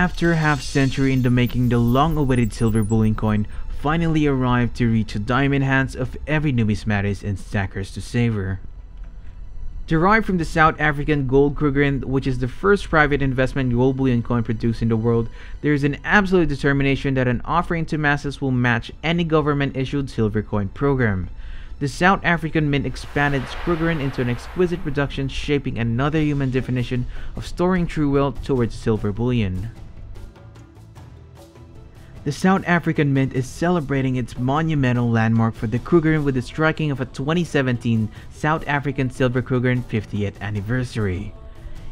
After a half-century in the making, the long-awaited silver bullion coin finally arrived to reach the diamond hands of every numismatist and stackers to savor. Derived from the South African gold Kruger, which is the first private investment gold bullion coin produced in the world, there is an absolute determination that an offering to masses will match any government-issued silver coin program. The South African Mint expanded its Kruger into an exquisite production, shaping another human definition of storing true wealth towards silver bullion. The South African Mint is celebrating its monumental landmark for the Kruger with the striking of a 2017 South African Silver Kruger 50th anniversary.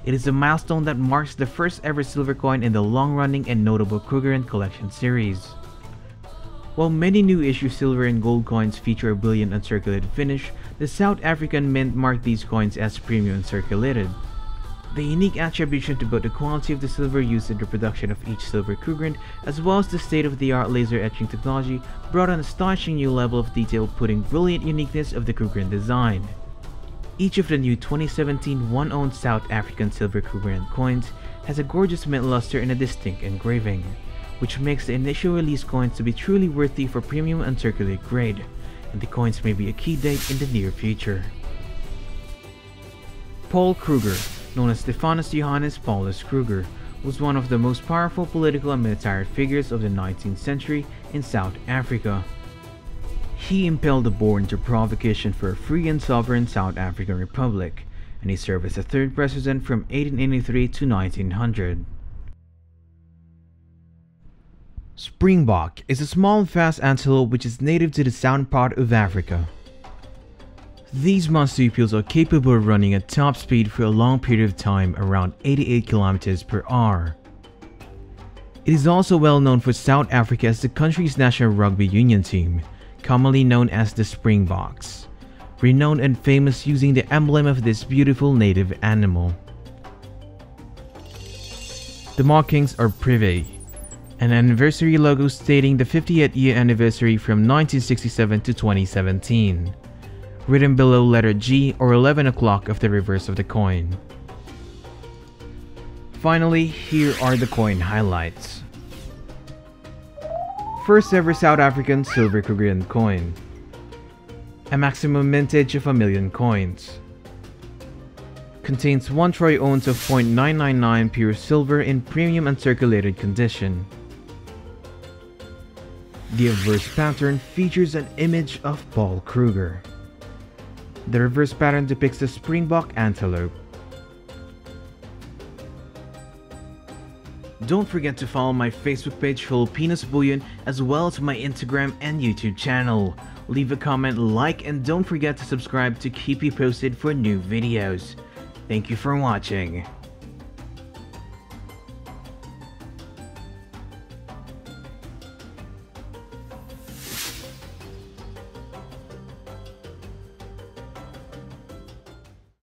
It is a milestone that marks the first ever silver coin in the long-running and notable Kruger collection series. While many new issue silver and gold coins feature a bullion uncirculated finish, the South African Mint marked these coins as premium uncirculated. The unique attribution to both the quality of the silver used in the production of each silver Kruger, as well as the state-of-the-art laser etching technology, brought an astonishing new level of detail, putting brilliant uniqueness of the Kruger design. Each of the new 2017 one-ounce South African silver Kruger coins has a gorgeous mint luster and a distinct engraving, which makes the initial release coins to be truly worthy for premium uncirculated grade, and the coins may be a key date in the near future. Paul Kruger, known as Stephanus Johannes Paulus Kruger, was one of the most powerful political and military figures of the 19th century in South Africa. He impelled the Boer into provocation for a free and sovereign South African Republic, and he served as the third president from 1883 to 1900. Springbok is a small and fast antelope which is native to the southern part of Africa. These marsupials are capable of running at top speed for a long period of time, around 88 km per hour. It is also well known for South Africa as the country's national rugby union team, commonly known as the Springboks, renowned and famous using the emblem of this beautiful native animal. The markings are privé, an anniversary logo stating the 50th year anniversary from 1967 to 2017. Written below letter G or 11 o'clock of the reverse of the coin. Finally, here are the coin highlights. First ever South African silver Kruger coin. A maximum mintage of 1,000,000 coins. Contains 1 troy ounce of 0.999 pure silver in premium uncirculated condition. The obverse pattern features an image of Paul Kruger. The reverse pattern depicts the springbok antelope. Don't forget to follow my Facebook page Filipinas Bullion, as well as my Instagram and YouTube channel. Leave a comment, like, and don't forget to subscribe to keep you posted for new videos. Thank you for watching.